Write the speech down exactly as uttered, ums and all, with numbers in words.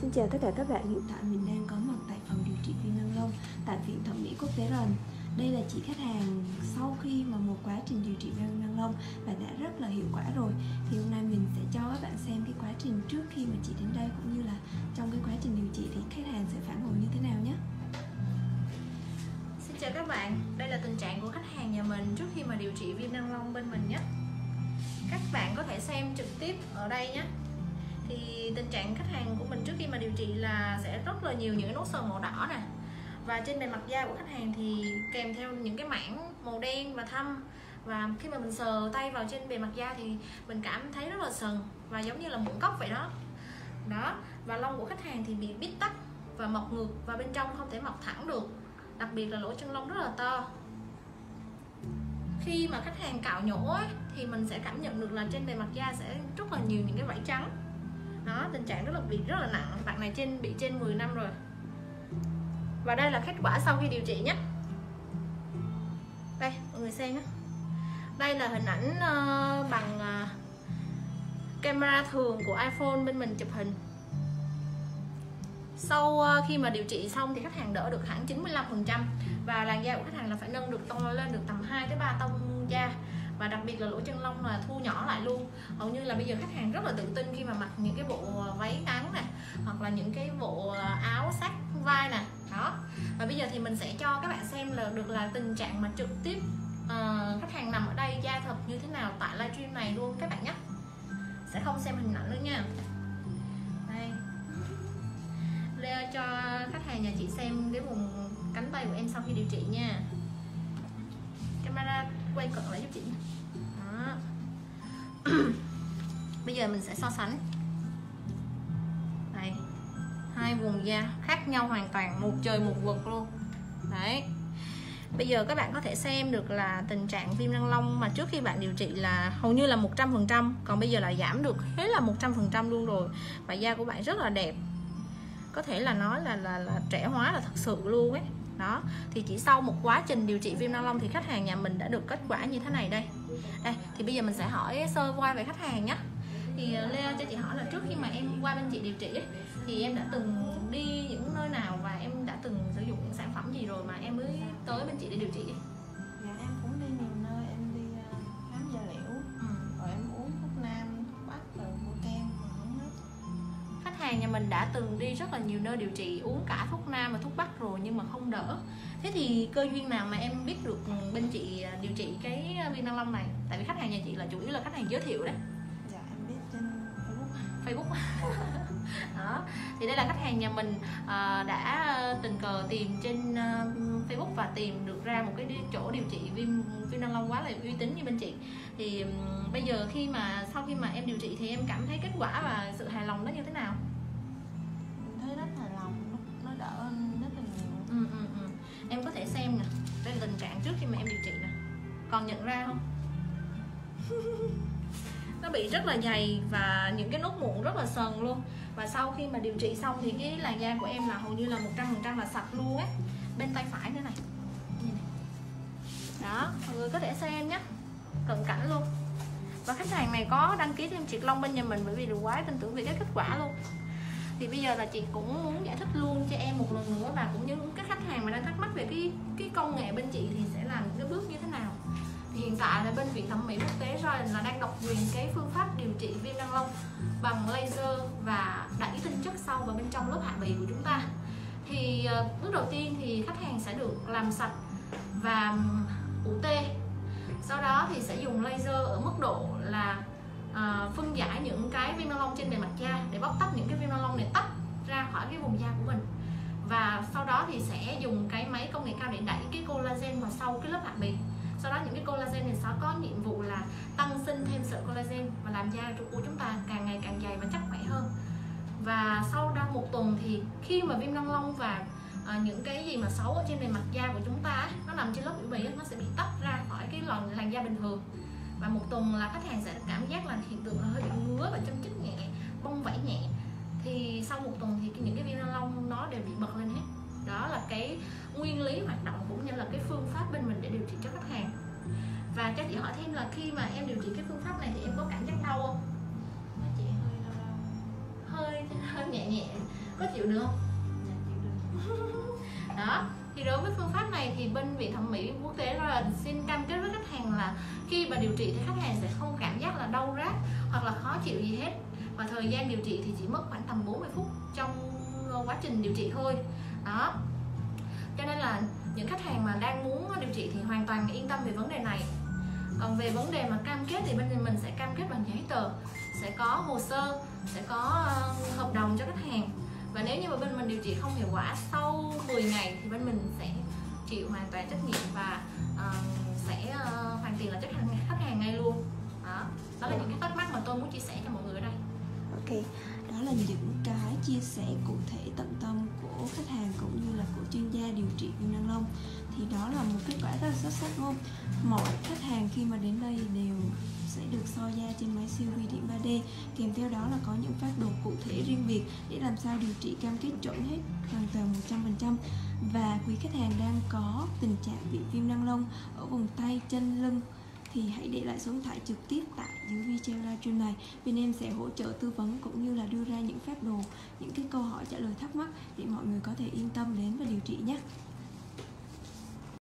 Xin chào tất cả các bạn, hiện tại mình đang có mặt tại phòng điều trị viêm năng lông tại Viện Thẩm mỹ Quốc tế Royal. Đây là chị khách hàng sau khi mà một quá trình điều trị viêm năng lông và đã rất là hiệu quả rồi. Thì hôm nay mình sẽ cho các bạn xem cái quá trình trước khi mà chị đến đây cũng như là trong cái quá trình điều trị thì khách hàng sẽ phản hồi như thế nào nhé. Xin chào các bạn, đây là tình trạng của khách hàng nhà mình trước khi mà điều trị viêm năng lông bên mình nhé. Các bạn có thể xem trực tiếp ở đây nhé. Thì tình trạng khách hàng của mình trước khi mà điều trị là sẽ rất là nhiều những cái nốt sần màu đỏ nè, và trên bề mặt da của khách hàng thì kèm theo những cái mảng màu đen và thâm, và khi mà mình sờ tay vào trên bề mặt da thì mình cảm thấy rất là sần và giống như là mụn cóc vậy đó đó. Và lông của khách hàng thì bị bít tắc và mọc ngược và bên trong không thể mọc thẳng được, đặc biệt là lỗ chân lông rất là to. Khi mà khách hàng cạo nhổ ấy, thì mình sẽ cảm nhận được là trên bề mặt da sẽ rất là nhiều những cái vảy trắng. Đó, tình trạng rất là bị rất là nặng, bạn này trên bị trên mười năm rồi. Và đây là kết quả sau khi điều trị nhé. Đây, mọi người xem nhé. Đây là hình ảnh uh, bằng uh, camera thường của iPhone bên mình chụp hình. Sau uh, khi mà điều trị xong thì khách hàng đỡ được hẳn chín mươi lăm phần trăm và làn da của khách hàng là phải nâng được tông lên được tầm hai tới ba tông da. Và đặc biệt là lỗ chân lông là thu nhỏ lại luôn. Hầu như là bây giờ khách hàng rất là tự tin khi mà mặc những cái bộ váy ngắn nè, hoặc là những cái bộ áo sát vai nè đó. Và bây giờ thì mình sẽ cho các bạn xem là được là tình trạng mà trực tiếp uh, khách hàng nằm ở đây da thật như thế nào tại livestream này luôn các bạn nhé. Sẽ không xem hình ảnh nữa nha. Đây, Lê cho khách hàng nhà chị xem cái vùng cánh tay của em sau khi điều trị nha. Camera quay cận lại giúp chị. Đó. Bây giờ mình sẽ so sánh. Đây, hai vùng da khác nhau hoàn toàn, một trời một vực luôn. Đấy. Bây giờ các bạn có thể xem được là tình trạng viêm năng lông mà trước khi bạn điều trị là hầu như là một trăm phần trăm, còn bây giờ là giảm được hết là một trăm phần trăm luôn rồi. Và da của bạn rất là đẹp. Có thể là nói là là, là trẻ hóa là thật sự luôn ấy. Đó, thì chỉ sau một quá trình điều trị viêm năng lông thì khách hàng nhà mình đã được kết quả như thế này đây. Đây, thì bây giờ mình sẽ hỏi sơ qua về khách hàng nhé. Thì Lê cho chị hỏi là trước khi mà em qua bên chị điều trị ấy, thì em đã từng đi những nơi nào và em đã từng sử dụng những sản phẩm gì rồi mà em mới tới bên chị để điều trị ấy? Dạ, em cũng đi nhiều nơi, em đi khám da liễu, ừ. Rồi em uống thuốc nam, thuốc bắc, rồi mua kem, uống hết. Khách hàng nhà mình đã từng đi rất là nhiều nơi điều trị, uống cả thuốc nam và thuốc bắc rồi nhưng mà không đỡ. Thế thì cơ duyên nào mà em biết được bên chị điều trị cái viêm năng lông này? Tại vì khách hàng nhà chị là chủ yếu là khách hàng giới thiệu đấy. Dạ, em biết trên Facebook. Facebook. Đó. Thì đây là khách hàng nhà mình đã tình cờ tìm trên Facebook và tìm được ra một cái chỗ điều trị viêm viêm năng lông quá là uy tín như bên chị. Thì bây giờ khi mà sau khi mà em điều trị thì em cảm thấy kết quả và sự hài lòng nó như thế nào? Thấy rất hài lòng, nó đỡ hơn rất là nhiều. Ừ, ừ, ừ. Em có thể xem nè, đây là tình trạng trước khi mà em điều trị nè, còn nhận ra không? Nó bị rất là dày và những cái nốt mụn rất là sần luôn. Và sau khi mà điều trị xong thì cái làn da của em là hầu như là một trăm phần trăm là sạch luôn á. Bên tay phải nữa này. Đó, mọi người có thể xem nhé, cận cảnh luôn. Và khách hàng này có đăng ký thêm triệt lông bên nhà mình bởi vì được quá tin tưởng về cái kết quả luôn. Thì bây giờ là chị cũng muốn giải thích luôn cho em một lần nữa, và cũng như các khách hàng mà đang thắc mắc về cái cái công nghệ bên chị thì sẽ làm cái bước như thế nào. Thì hiện tại là bên Viện Thẩm mỹ Quốc tế Royal là đang độc quyền cái phương pháp điều trị viêm năng lông bằng laser và đẩy tinh chất sâu vào bên trong lớp hạ bì của chúng ta. Thì bước đầu tiên thì khách hàng sẽ được làm sạch và u tê, sau đó thì sẽ dùng laser ở mức độ là À, phân giải những cái viêm năng lông trên bề mặt da để bóc tách những cái viêm năng lông này, tách ra khỏi cái vùng da của mình. Và sau đó thì sẽ dùng cái máy công nghệ cao để đẩy cái collagen vào sau cái lớp hạ bì. Sau đó những cái collagen này sẽ có nhiệm vụ là tăng sinh thêm sợi collagen và làm da của chúng ta càng ngày càng dày và chắc khỏe hơn. Và sau đó một tuần thì khi mà viêm năng lông và à, những cái gì mà xấu ở trên bề mặt da của chúng ta nó nằm trên lớp biểu bì, nó sẽ bị tách ra khỏi cái làn, làn da bình thường. Và một tuần là khách hàng sẽ cảm giác là hiện tượng là hơi bị ngứa và châm chích nhẹ, bong vảy nhẹ. Thì sau một tuần thì những cái viêm năng lông nó đều bị bật lên hết. Đó là cái nguyên lý hoạt động cũng như là cái phương pháp bên mình để điều trị cho khách hàng. Và cho chị hỏi thêm là khi mà em điều trị cái phương pháp này thì em có cảm giác đau không? Chị hơi đau, hơi, hơi nhẹ nhẹ. có chịu được không? Đó, thì đối với phương pháp này thì bên Viện Thẩm mỹ Quốc tế Royal xin cam kết với khách hàng là khi mà điều trị thì khách hàng sẽ không cảm giác là đau rát hoặc là khó chịu gì hết, và thời gian điều trị thì chỉ mất khoảng tầm bốn mươi phút trong quá trình điều trị thôi. Đó, cho nên là những khách hàng mà đang muốn điều trị thì hoàn toàn yên tâm về vấn đề này. Còn về vấn đề mà cam kết thì bên mình sẽ cam kết bằng giấy tờ, sẽ có hồ sơ, sẽ có hợp đồng cho khách hàng. Và nếu như mà bên mình điều trị không hiệu quả sau mười ngày thì bên mình sẽ chịu hoàn toàn trách nhiệm và uh, sẽ uh, hoàn tiền là khách hàng, khách hàng ngay luôn. Đó, đó là những cái thắc mắc mà tôi muốn chia sẻ cho mọi người ở đây. Ok, đó là những cái chia sẻ cụ thể tận tâm của khách hàng cũng như là của chuyên gia điều trị viêm năng lông. Thì đó là một kết quả rất là xuất sắc đúng không? Mọi khách hàng khi mà đến đây đều sẽ được soi da trên máy siêu vi điện ba D, kèm theo đó là có những phác đồ cụ thể riêng biệt để làm sao điều trị cam kết chuẩn hết hoàn toàn một trăm phần trăm. Và quý khách hàng đang có tình trạng bị viêm năng lông ở vùng tay, chân, lưng thì hãy để lại số điện thoại trực tiếp tại dưới video livestream này. Bên em sẽ hỗ trợ tư vấn cũng như là đưa ra những phác đồ, những cái câu hỏi trả lời thắc mắc để mọi người có thể yên tâm đến và điều trị nhé.